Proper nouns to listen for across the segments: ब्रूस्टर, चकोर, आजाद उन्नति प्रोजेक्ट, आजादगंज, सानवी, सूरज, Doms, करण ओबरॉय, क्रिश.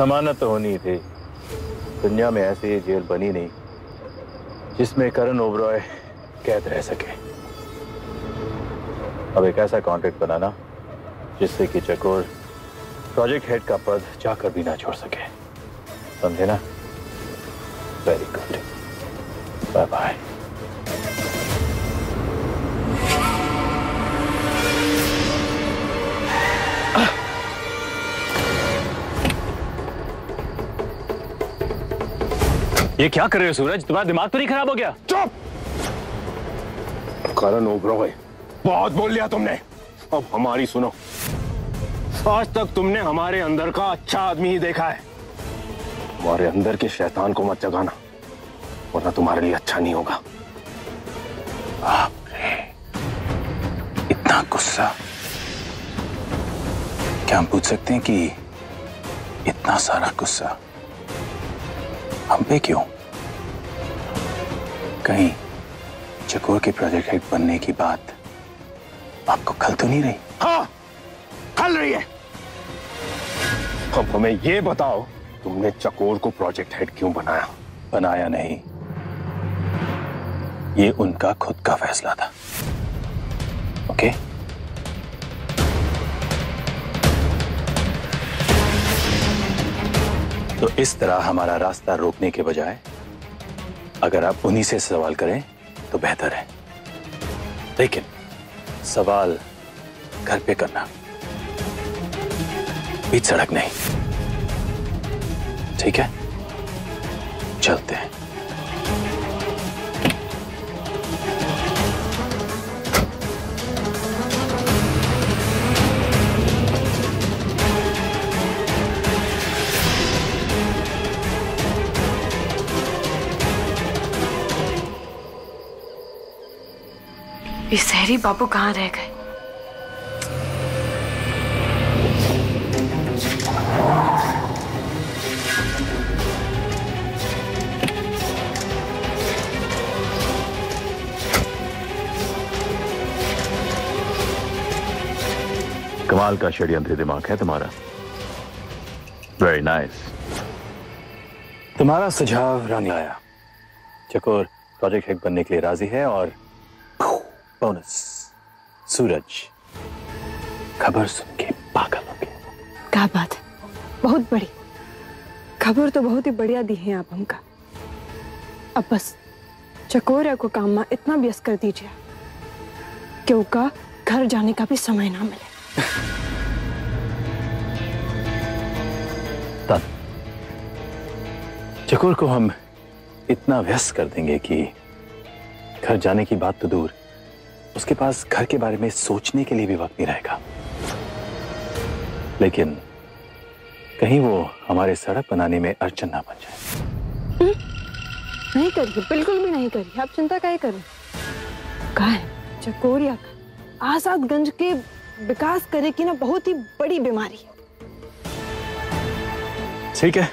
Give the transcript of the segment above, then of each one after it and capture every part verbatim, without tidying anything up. जमानत तो होनी थी। दुनिया में ऐसी जेल बनी नहीं जिसमें करण ओबरॉय कैद रह सके। अब एक ऐसा कॉन्ट्रैक्ट बनाना जिससे कि चकोर प्रोजेक्ट हेड का पद चाहकर भी ना छोड़ सके, समझे ना? Very good, bye bye. ये क्या कर रहे हो सूरज? तुम्हारा दिमाग तो नहीं खराब हो गया? चुप! करण ओबरॉय, बहुत बोल लिया तुमने। अब हमारी सुनो। आज तक तुमने हमारे अंदर का अच्छा आदमी ही देखा है। हमारे अंदर के शैतान को मत जगाना, वरना तुम्हारे लिए अच्छा नहीं होगा। आपने इतना गुस्सा, क्या हम पूछ सकते हैं कि इतना सारा गुस्सा हम पे क्यों? कहीं चकोर के प्रोजेक्ट हेड बनने की बात आपको खल तो नहीं रही? हाँ, खल रही है। अब हमें ये बताओ, तुमने चकोर को प्रोजेक्ट हेड क्यों बनाया? बनाया नहीं, ये उनका खुद का फैसला था। ओके? तो इस तरह हमारा रास्ता रोकने के बजाय अगर आप उन्हीं से सवाल करें तो बेहतर है, लेकिन सवाल घर पे करना, बीच सड़क नहीं। ठीक है, चलते हैं। ये शहरी बाबू कहाँ रह गए? कमाल का षड्यंत्र दिमाग है तुम्हारा। Very nice nice. तुम्हारा सुझाव रंग लाया। चकोर प्रोजेक्ट हेड बनने के लिए राजी है और बोनस, सूरज खबर सुन के पागल हो गया। क्या बात है, बहुत बड़ी खबर तो बहुत ही बढ़िया दी है आप हमका। अब बस चकोर को काम में इतना व्यस्त कर दीजिए कि उसका घर जाने का भी समय ना मिले। तब चकोर को हम इतना व्यस्त कर देंगे कि घर जाने की बात तो दूर, उसके पास घर के बारे में सोचने के लिए भी वक्त नहीं रहेगा। लेकिन कहीं वो हमारे सड़क बनाने में अड़चन ना बन जाए। नहीं करिए, बिल्कुल भी नहीं करिए। आप चिंता काहे करें? कहा चकोरिया का आजादगंज के विकास करे की ना बहुत ही बड़ी बीमारी है। ठीक है,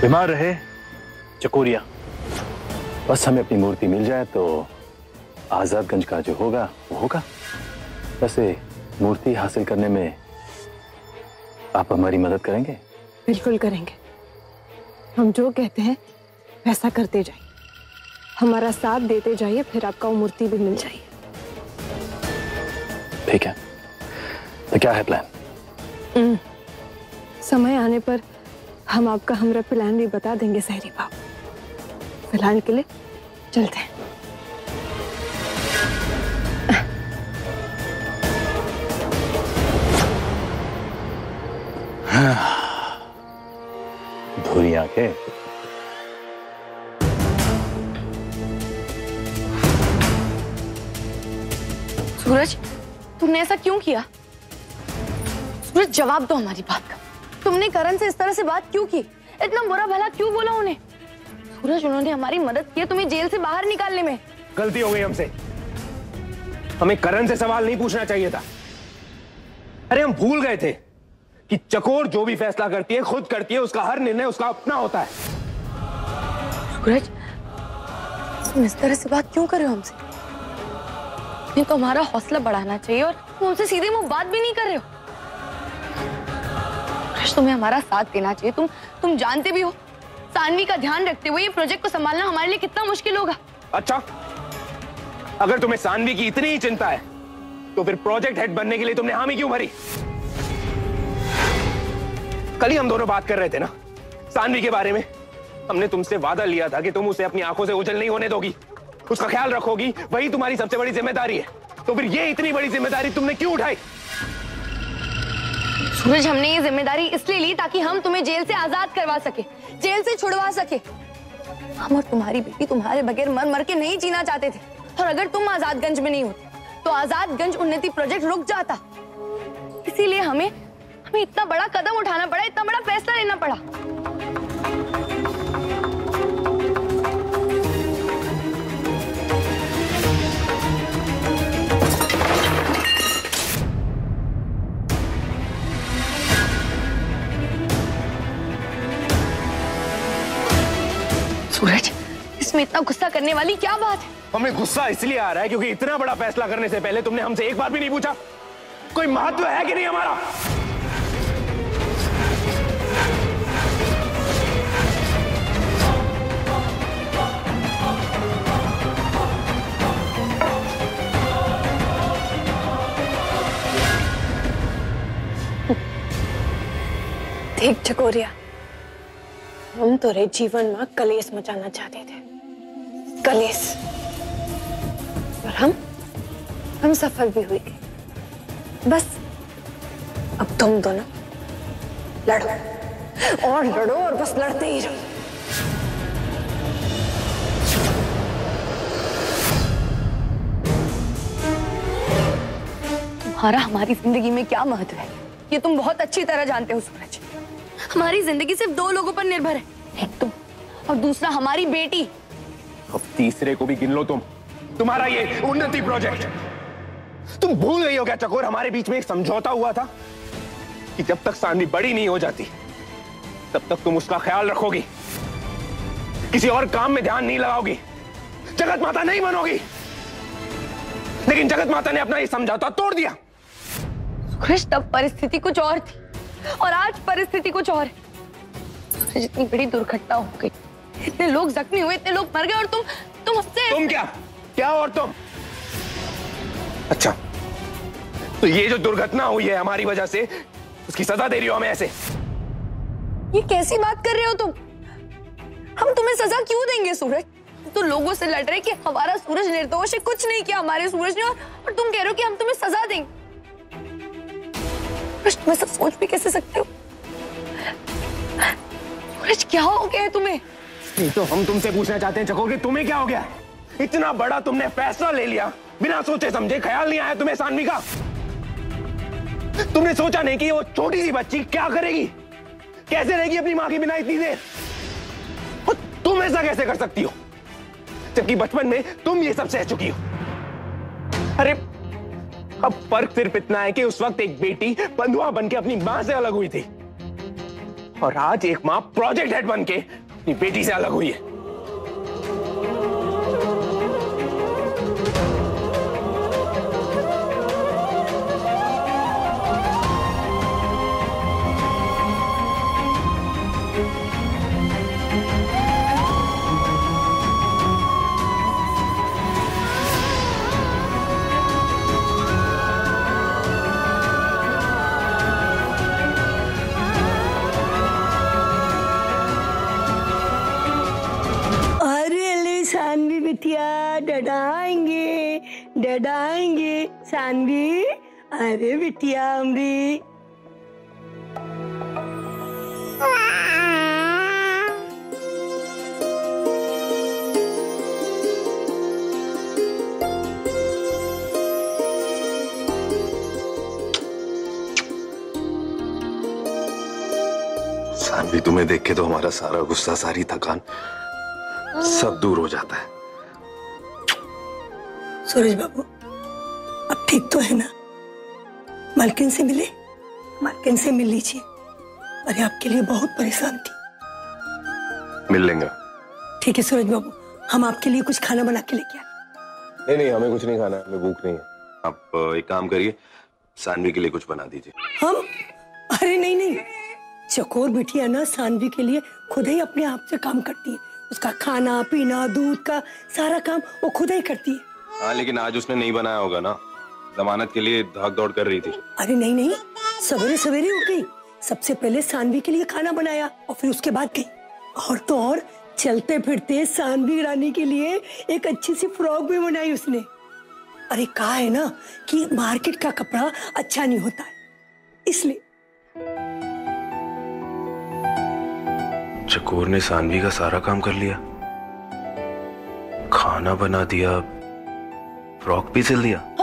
बीमार रहे चकोरिया, बस हमें अपनी मूर्ति मिल जाए तो आजादगंज का जो होगा वो होगा। वैसे मूर्ति हासिल करने में आप हमारी मदद करेंगे? बिल्कुल करेंगे, हम जो कहते हैं वैसा करते जाइए, हमारा साथ देते जाइए, फिर आपका वो मूर्ति भी मिल जाएगी। ठीक है, तो क्या है प्लान? समय आने पर हम आपका हमरा प्लान भी बता देंगे सहरी बाबू। फिलहाल के लिए चलते हैं। भूरी आंखें। सूरज, तुमने ऐसा क्यों किया? सूरज, जवाब दो हमारी बात का। तुमने करण से इस तरह से बात क्यों की? इतना बुरा भला क्यों बोला उन्हें? सूरज, उन्होंने हमारी मदद की है तुम्हें जेल से बाहर निकालने में। गलती हो गई हमसे, हमें करण से सवाल नहीं पूछना चाहिए था। अरे हम भूल गए थे कि चकोर जो भी फैसला करती है खुद करती है, उसका हर निर्णय उसका अपना होता है। सूरज, तुम इस तरह से बात क्यों कर रहे हो हमसे? नहीं तो हमारा हौसला बढ़ाना चाहिए और तुम हमसे सीधे मुंह बात भी नहीं कर रहे हो। काश तुम्हें हमारा साथ देना चाहिए। तुम तुम जानते भी हो सानवी का ध्यान रखते हुए ये प्रोजेक्ट को संभालना हमारे लिए कितना मुश्किल होगा। अच्छा, अगर तुम्हें सानवी की इतनी ही चिंता है तो फिर प्रोजेक्ट हेड बनने के लिए तुमने हामी क्यों भरी? कल ही हम दोनों बात कर रहे थे ना सानवी के बारे में। हमने तुमसे वादा लिया था कि तुम उसे अपनी आंखों से ओझल नहीं होने दोगी, उसका ख्याल रखोगी, वही तुम्हारी सबसे बड़ी जिम्मेदारी है। तो फिर ये इतनी बड़ी जिम्मेदारी तुमने क्यों उठाई? सूरज, हमने ये जिम्मेदारी इसलिए ली ताकि हम तुम्हें जेल से आजाद करवा सके, जेल से छुड़वा सके। हम और तुम्हारी बेटी तुम्हारे बगैर मर मर के नहीं जीना चाहते थे, और अगर तुम आजादगंज में नहीं होते तो आजादगंज उन्नति प्रोजेक्ट रुक जाता। इसीलिए हमें हमें इतना बड़ा कदम उठाना पड़ा, इतना बड़ा फैसला लेना पड़ा। सूरज, इसमें इतना गुस्सा करने वाली क्या बात है? हमें गुस्सा इसलिए आ रहा है क्योंकि इतना बड़ा फैसला करने से पहले तुमने हमसे एक बार भी नहीं पूछा कोई महत्व है कि नहीं हमारा। देख चकोरिया, हम तोरे जीवन में कलेस मचाना चाहते थे, कलेस, और हम हम सफल भी हुए। बस अब तुम दोनों लड़ो और लड़ो और बस लड़ते ही रहो। तुम्हारा हमारी जिंदगी में क्या महत्व है ये तुम बहुत अच्छी तरह जानते हो सूरज। हमारी जिंदगी सिर्फ दो लोगों पर निर्भर है, एक तुम और दूसरा हमारी बेटी। अब तीसरे को भी गिन लो तुम, तुम्हारा ये उन्नति प्रोजेक्ट। तुम भूल गई हो क्या चकोर, हमारे बीच में एक समझौता हुआ था कि जब तक सानवी बड़ी नहीं हो जाती तब तक तुम उसका ख्याल रखोगी, किसी और काम में ध्यान नहीं लगाओगी, जगत माता नहीं बनोगी। लेकिन जगत माता ने अपना ये समझौता तोड़ दिया। क्रिश, तब परिस्थिति कुछ और थी और आज परिस्थिति कुछ और है। जितनी बड़ी दुर्घटना हो गई, इतने लोग जख्मी हुए, इतने लोग मर गए, और तुम तुम उससे तुम क्या क्या और तुम। अच्छा, तो ये जो दुर्घटना हुई है हमारी वजह से, उसकी सजा दे रही हो हमें ऐसे? ये कैसी बात कर रहे हो तुम? हम तुम्हें सजा क्यों देंगे सूरज? तो लोगों से लड़ रहे कि हमारा सूरज निर्दोष है, कुछ नहीं किया हमारे सूरज ने, और तुम कह रहे हो कि हम तुम्हें सजा देंगे। तुम्हें सब सोच भी कैसे सकते हो? क्या हो गया तुम्हें? ये तो हम तुमसे पूछना चाहते हैं चकोर कि तुम्हें क्या हो गया? इतना बड़ा तुमने फैसला ले लिया बिना सोचे समझे, ख्याल नहीं आया तुम्हें सानवी का। तुमने सोचा नहीं कि वो छोटी सी बच्ची क्या करेगी, कैसे रहेगी अपनी माँ के बिना इतनी देर, और तुम ऐसा कैसे कर सकती हो जबकि बचपन में तुम ये सब सह चुकी हो। अरे अब फर्क सिर्फ इतना है कि उस वक्त एक बेटी बंधुआ बनके अपनी माँ से अलग हुई थी, और आज एक माँ प्रोजेक्ट हेड बनके अपनी बेटी से अलग हुई है। डडाएंगे डडाएंगे सानवी, अरे बिटिया अमरी। सानवी, तुम्हें देख के तो हमारा सारा गुस्सा, सारी थकान सब दूर हो जाता है। सूरज बाबू अब ठीक तो है ना? मालकिन से मिले, मालकिन से मिल लीजिए। अरे आपके लिए बहुत परेशान थी। मिल लेंगे। ठीक है सूरज बाबू, हम आपके लिए कुछ खाना बना के लेके आए। नहीं नहीं, हमें कुछ नहीं खाना, हमें भूख नहीं है। आप एक काम करिए, सानवी के लिए कुछ बना दीजिए। हम? अरे नहीं नहीं, चकोर बिटिया ना सानवी के लिए खुद ही अपने आप से काम करती है, उसका खाना पीना दूध का सारा काम वो खुद ही करती है। आ, लेकिन आज उसने नहीं बनाया होगा ना, जमानत के लिए भाग दौड़ कर रही थी। अरे नहीं नहीं, सवेरे सवेरे उठ गई, सबसे पहले सानवी के लिए खाना बनाया और फिर उसके बाद गई। और तो और चलते फिरते सानवी रानी के लिए एक अच्छी सी फ्रॉक भी बनाई उसने। अरे कहा है ना कि मार्केट का कपड़ा अच्छा नहीं होता है, इसलिए। चकोर ने सानवी का सारा काम कर लिया, खाना बना दिया, फ्रॉक भी सिल दिया।